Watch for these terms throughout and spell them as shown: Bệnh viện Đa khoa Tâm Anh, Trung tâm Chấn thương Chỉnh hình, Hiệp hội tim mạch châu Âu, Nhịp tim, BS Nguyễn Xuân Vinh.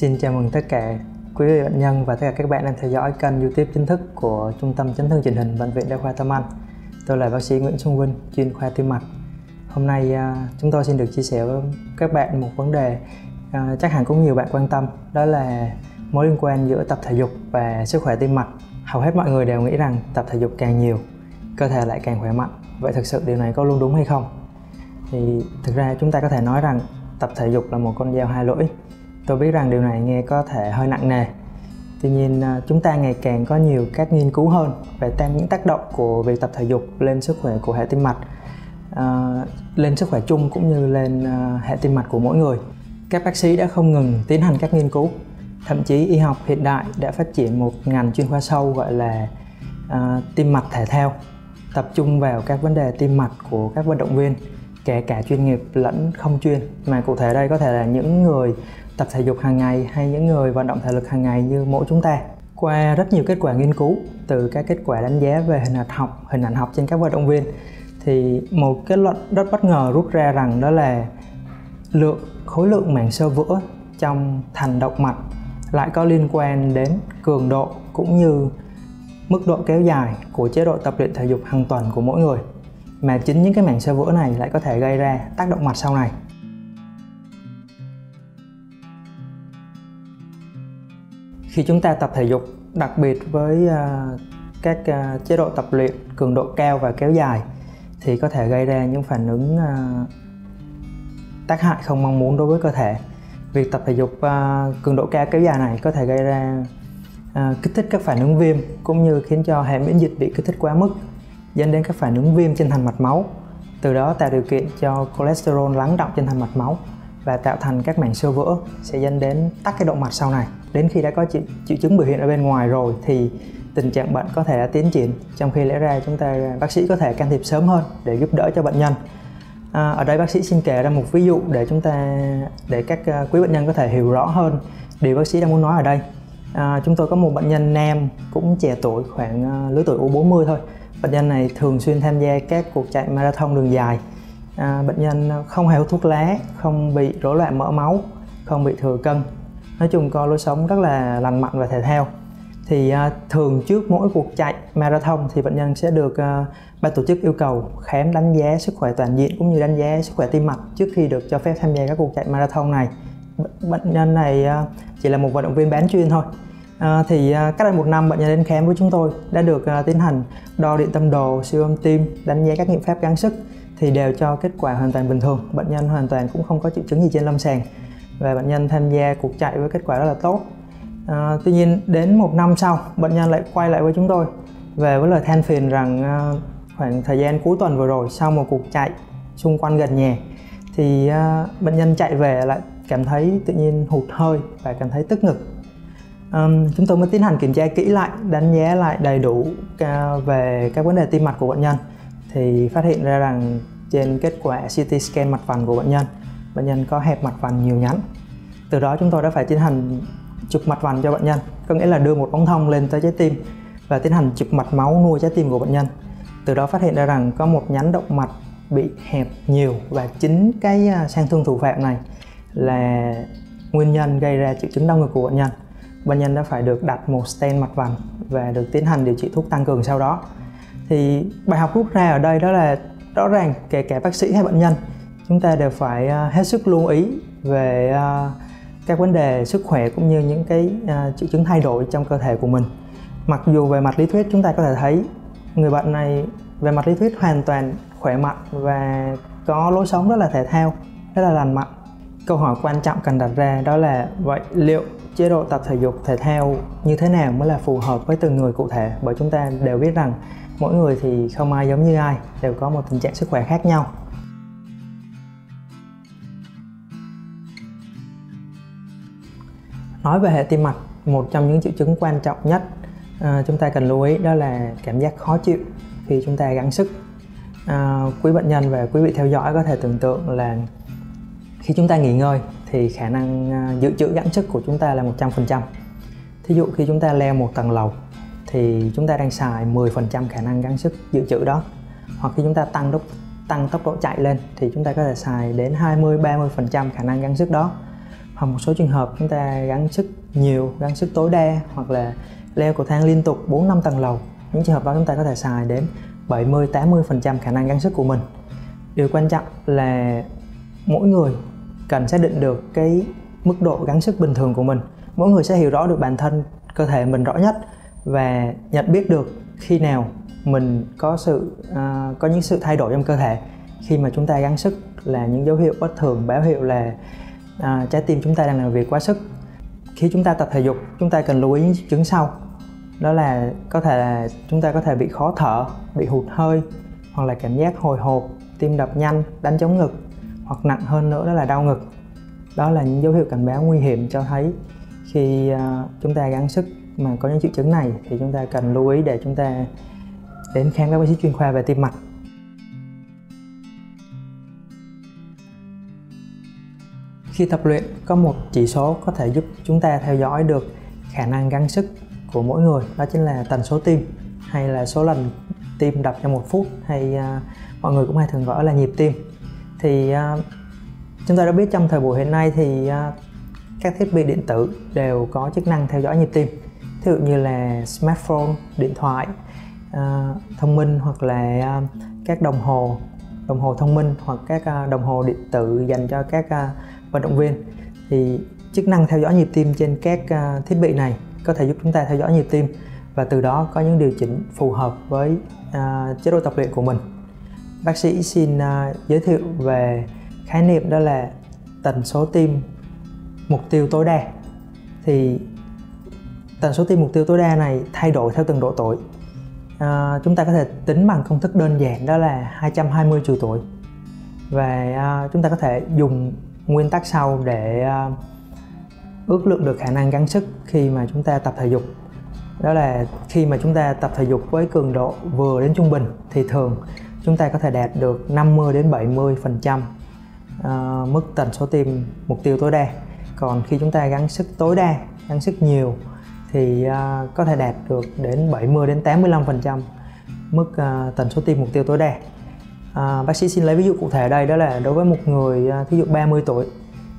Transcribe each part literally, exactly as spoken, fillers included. Xin chào mừng tất cả quý vị bệnh nhân và tất cả các bạn đang theo dõi kênh YouTube chính thức của Trung tâm Chấn thương Chỉnh hình Bệnh viện Đa khoa Tâm Anh. Tôi là bác sĩ Nguyễn Xuân Vinh, chuyên khoa tim mạch. Hôm nay chúng tôi xin được chia sẻ với các bạn một vấn đề chắc hẳn cũng nhiều bạn quan tâm, đó là mối liên quan giữa tập thể dục và sức khỏe tim mạch. Hầu hết mọi người đều nghĩ rằng tập thể dục càng nhiều, cơ thể lại càng khỏe mạnh. Vậy thực sự điều này có luôn đúng hay không? Thì thực ra chúng ta có thể nói rằng tập thể dục là một con dao hai lưỡi. Tôi biết rằng điều này nghe có thể hơi nặng nề. Tuy nhiên, chúng ta ngày càng có nhiều các nghiên cứu hơn về những tác động của việc tập thể dục lên sức khỏe của hệ tim mạch, à, lên sức khỏe chung cũng như lên hệ tim mạch của mỗi người. Các bác sĩ đã không ngừng tiến hành các nghiên cứu. Thậm chí y học hiện đại đã phát triển một ngành chuyên khoa sâu gọi là à, tim mạch thể thao, tập trung vào các vấn đề tim mạch của các vận động viên, kể cả chuyên nghiệp lẫn không chuyên, mà cụ thể đây có thể là những người tập thể dục hàng ngày hay những người vận động thể lực hàng ngày như mỗi chúng ta. Qua rất nhiều kết quả nghiên cứu, từ các kết quả đánh giá về hình ảnh học, hình ảnh học trên các vận động viên, thì một kết luận rất bất ngờ rút ra rằng đó là lượng khối lượng màng xơ vữa trong thành động mạch lại có liên quan đến cường độ cũng như mức độ kéo dài của chế độ tập luyện thể dục hàng tuần của mỗi người, mà chính những cái màng xơ vữa này lại có thể gây ra tác động mạch sau này. Khi chúng ta tập thể dục, đặc biệt với uh, các uh, chế độ tập luyện cường độ cao và kéo dài, thì có thể gây ra những phản ứng uh, tác hại không mong muốn đối với cơ thể. Việc tập thể dục uh, cường độ cao kéo dài này có thể gây ra uh, kích thích các phản ứng viêm, cũng như khiến cho hệ miễn dịch bị kích thích quá mức, dẫn đến các phản ứng viêm trên thành mạch máu, từ đó tạo điều kiện cho cholesterol lắng đọng trên thành mạch máu và tạo thành các mảng xơ vữa, sẽ dẫn đến tắc cái động mạch sau này. Đến khi đã có triệu, triệu chứng biểu hiện ở bên ngoài rồi thì tình trạng bệnh có thể đã tiến triển, trong khi lẽ ra chúng ta bác sĩ có thể can thiệp sớm hơn để giúp đỡ cho bệnh nhân. À, ở đây bác sĩ xin kể ra một ví dụ để chúng ta để các uh, quý bệnh nhân có thể hiểu rõ hơn điều bác sĩ đang muốn nói ở đây. À, chúng tôi có một bệnh nhân nam cũng trẻ tuổi, khoảng uh, lứa tuổi U bốn mươi thôi. Bệnh nhân này thường xuyên tham gia các cuộc chạy marathon đường dài. À, bệnh nhân không hề hút thuốc lá, không bị rối loạn mỡ máu, không bị thừa cân. Nói chung có lối sống rất là lành mạnh và thể thao. Thì à, thường trước mỗi cuộc chạy marathon thì bệnh nhân sẽ được à, ban tổ chức yêu cầu khám đánh giá sức khỏe toàn diện cũng như đánh giá sức khỏe tim mạch trước khi được cho phép tham gia các cuộc chạy marathon này. Bệnh nhân này à, chỉ là một vận động viên bán chuyên thôi. À, thì à, cách đây một năm bệnh nhân đến khám với chúng tôi đã được à, tiến hành đo điện tâm đồ, siêu âm tim, đánh giá các nghiệm pháp gắng sức, thì đều cho kết quả hoàn toàn bình thường. Bệnh nhân hoàn toàn cũng không có triệu chứng gì trên lâm sàng và bệnh nhân tham gia cuộc chạy với kết quả rất là tốt. À, tuy nhiên đến một năm sau, bệnh nhân lại quay lại với chúng tôi về với lời than phiền rằng à, khoảng thời gian cuối tuần vừa rồi, sau một cuộc chạy xung quanh gần nhà thì à, bệnh nhân chạy về lại cảm thấy tự nhiên hụt hơi và cảm thấy tức ngực. Um, chúng tôi mới tiến hành kiểm tra kỹ lại, đánh giá lại đầy đủ uh, về các vấn đề tim mạch của bệnh nhân, thì phát hiện ra rằng trên kết quả xê tê scan mạch vành của bệnh nhân, bệnh nhân có hẹp mạch vành nhiều nhánh. Từ đó chúng tôi đã phải tiến hành chụp mạch vành cho bệnh nhân, có nghĩa là đưa một ống thông lên tới trái tim và tiến hành chụp mạch máu nuôi trái tim của bệnh nhân. Từ đó phát hiện ra rằng có một nhánh động mạch bị hẹp nhiều, và chính cái sang thương thủ phạm này là nguyên nhân gây ra triệu chứng đau ngực của bệnh nhân. Bệnh nhân đã phải được đặt một stent mạch vành và được tiến hành điều trị thuốc tăng cường sau đó. Thì bài học rút ra ở đây đó là rõ ràng kể cả bác sĩ hay bệnh nhân, chúng ta đều phải hết sức lưu ý về các vấn đề sức khỏe cũng như những cái triệu chứng thay đổi trong cơ thể của mình. Mặc dù về mặt lý thuyết chúng ta có thể thấy người bệnh này về mặt lý thuyết hoàn toàn khỏe mạnh và có lối sống rất là thể thao, rất là lành mạnh. Câu hỏi quan trọng cần đặt ra đó là vậy liệu chế độ tập thể dục thể thao như thế nào mới là phù hợp với từng người cụ thể, bởi chúng ta đều biết rằng mỗi người thì không ai giống như ai, đều có một tình trạng sức khỏe khác nhau. Nói về hệ tim mạch, một trong những triệu chứng quan trọng nhất à, chúng ta cần lưu ý đó là cảm giác khó chịu khi chúng ta gắng sức. À, quý bệnh nhân và quý vị theo dõi có thể tưởng tượng là khi chúng ta nghỉ ngơi thì khả năng dự trữ gắng sức của chúng ta là một trăm phần trăm. Thí dụ khi chúng ta leo một tầng lầu thì chúng ta đang xài mười phần trăm khả năng gắng sức dự trữ đó. Hoặc khi chúng ta tăng tốc, tăng tốc độ chạy lên thì chúng ta có thể xài đến hai mươi đến ba mươi phần trăm khả năng gắng sức đó. hoặc một số trường hợp chúng ta gắng sức nhiều, gắng sức tối đa hoặc là leo cầu thang liên tục bốn năm tầng lầu. Những trường hợp đó chúng ta có thể xài đến bảy mươi tám mươi phần trăm khả năng gắng sức của mình. Điều quan trọng là mỗi người cần xác định được cái mức độ gắng sức bình thường của mình. Mỗi người sẽ hiểu rõ được bản thân, cơ thể mình rõ nhất và nhận biết được khi nào mình có sự uh, có những sự thay đổi trong cơ thể. Khi mà chúng ta gắng sức là những dấu hiệu bất thường, báo hiệu là uh, trái tim chúng ta đang làm việc quá sức. Khi chúng ta tập thể dục, chúng ta cần lưu ý những triệu chứng sau. Đó là có thể là chúng ta có thể bị khó thở, bị hụt hơi hoặc là cảm giác hồi hộp, tim đập nhanh, đánh trống ngực hoặc nặng hơn nữa đó là đau ngực. Đó là những dấu hiệu cảnh báo nguy hiểm cho thấy khi uh, chúng ta gắng sức mà có những triệu chứng này thì chúng ta cần lưu ý để chúng ta đến khám các bác sĩ chuyên khoa về tim mạch. Khi tập luyện, có một chỉ số có thể giúp chúng ta theo dõi được khả năng gắng sức của mỗi người, đó chính là tần số tim hay là số lần tim đập trong một phút, hay uh, mọi người cũng hay thường gọi là nhịp tim. Thì uh, chúng ta đã biết trong thời buổi hiện nay thì uh, các thiết bị điện tử đều có chức năng theo dõi nhịp tim, thí dụ như là smartphone, điện thoại uh, thông minh hoặc là uh, các đồng hồ đồng hồ thông minh hoặc các uh, đồng hồ điện tử dành cho các uh, vận động viên. Thì chức năng theo dõi nhịp tim trên các uh, thiết bị này có thể giúp chúng ta theo dõi nhịp tim và từ đó có những điều chỉnh phù hợp với uh, chế độ tập luyện của mình. Bác sĩ xin uh, giới thiệu về khái niệm đó là tần số tim mục tiêu tối đa. Thì tần số tim mục tiêu tối đa này thay đổi theo từng độ tuổi. À, chúng ta có thể tính bằng công thức đơn giản đó là hai trăm hai mươi trừ tuổi. Và à, chúng ta có thể dùng nguyên tắc sau để à, ước lượng được khả năng gắng sức khi mà chúng ta tập thể dục. Đó là khi mà chúng ta tập thể dục với cường độ vừa đến trung bình thì thường chúng ta có thể đạt được năm mươi đến bảy mươi phần trăm à, mức tần số tim mục tiêu tối đa. Còn khi chúng ta gắng sức tối đa, gắng sức nhiều thì uh, có thể đạt được đến bảy mươi đến tám mươi lăm phần trăm mức uh, tần số tim mục tiêu tối đa. Uh, bác sĩ xin lấy ví dụ cụ thể ở đây, đó là đối với một người uh, thí dụ ba mươi tuổi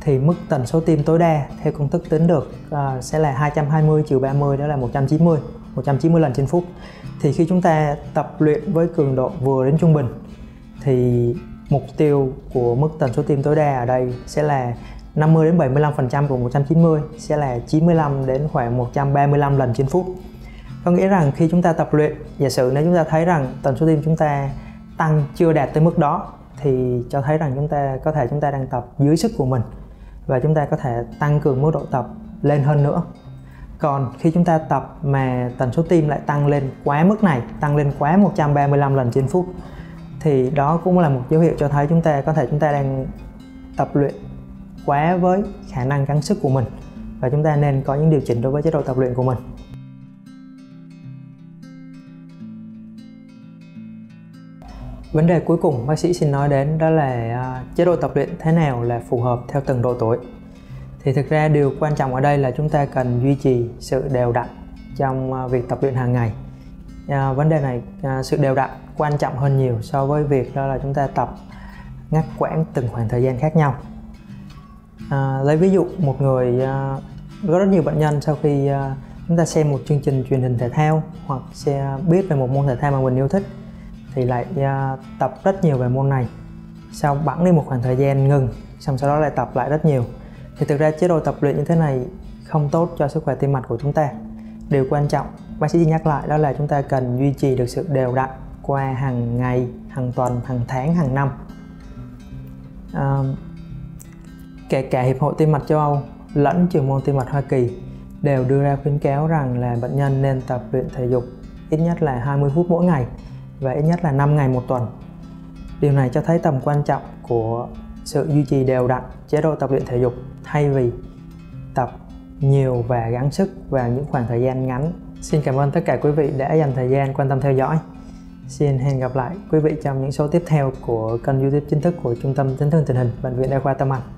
thì mức tần số tim tối đa theo công thức tính được uh, sẽ là hai trăm hai mươi trừ ba mươi, đó là một trăm chín mươi lần trên phút. Thì khi chúng ta tập luyện với cường độ vừa đến trung bình thì mục tiêu của mức tần số tim tối đa ở đây sẽ là năm mươi đến bảy mươi lăm phần trăm của một trăm chín mươi, sẽ là chín mươi lăm đến khoảng một trăm ba mươi lăm lần trên phút. Có nghĩa rằng khi chúng ta tập luyện, giả sử nếu chúng ta thấy rằng tần số tim chúng ta tăng chưa đạt tới mức đó thì cho thấy rằng chúng ta có thể chúng ta đang tập dưới sức của mình và chúng ta có thể tăng cường mức độ tập lên hơn nữa. Còn khi chúng ta tập mà tần số tim lại tăng lên quá mức này, tăng lên quá một trăm ba mươi lăm lần trên phút thì đó cũng là một dấu hiệu cho thấy chúng ta có thể chúng ta đang tập luyện quá với khả năng gắng sức của mình và chúng ta nên có những điều chỉnh đối với chế độ tập luyện của mình. Vấn đề cuối cùng bác sĩ xin nói đến đó là chế độ tập luyện thế nào là phù hợp theo từng độ tuổi. Thì thực ra điều quan trọng ở đây là chúng ta cần duy trì sự đều đặn trong việc tập luyện hàng ngày. À, vấn đề này à, sự đều đặn quan trọng hơn nhiều so với việc đó là chúng ta tập ngắt quãng từng khoảng thời gian khác nhau. À, lấy ví dụ một người à, có rất nhiều bệnh nhân sau khi à, chúng ta xem một chương trình truyền hình thể thao hoặc sẽ biết về một môn thể thao mà mình yêu thích thì lại à, tập rất nhiều về môn này, sau bẵng đi một khoảng thời gian ngừng, xong sau đó lại tập lại rất nhiều. Thì thực ra chế độ tập luyện như thế này không tốt cho sức khỏe tim mạch của chúng ta. Điều quan trọng bác sĩ nhắc lại đó là chúng ta cần duy trì được sự đều đặn qua hàng ngày, hàng tuần, hàng tháng, hàng năm. à, Kể cả Hiệp hội tim mạch châu Âu lẫn Trường môn tim mạch Hoa Kỳ đều đưa ra khuyến cáo rằng là bệnh nhân nên tập luyện thể dục ít nhất là hai mươi phút mỗi ngày và ít nhất là năm ngày một tuần. Điều này cho thấy tầm quan trọng của sự duy trì đều đặn chế độ tập luyện thể dục thay vì tập nhiều và gắng sức vào những khoảng thời gian ngắn. Xin cảm ơn tất cả quý vị đã dành thời gian quan tâm theo dõi. Xin hẹn gặp lại quý vị trong những số tiếp theo của kênh YouTube chính thức của Trung tâm Chấn thương Chỉnh hình Bệnh viện Đa khoa Tâm Anh.